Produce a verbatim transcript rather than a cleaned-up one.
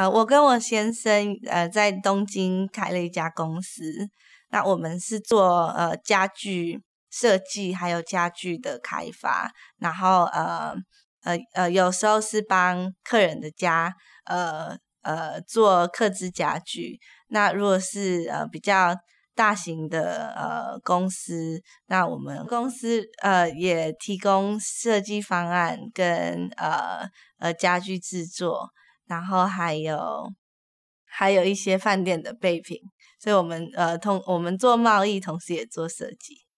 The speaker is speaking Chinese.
呃，我跟我先生呃在东京开了一家公司，那我们是做呃家具设计，还有家具的开发，然后呃呃呃有时候是帮客人的家呃呃做客制家具，那如果是呃比较大型的呃公司，那我们公司呃也提供设计方案跟呃呃家具制作，然后还有还有一些饭店的备品，所以我们呃同我们做贸易，同时也做设计。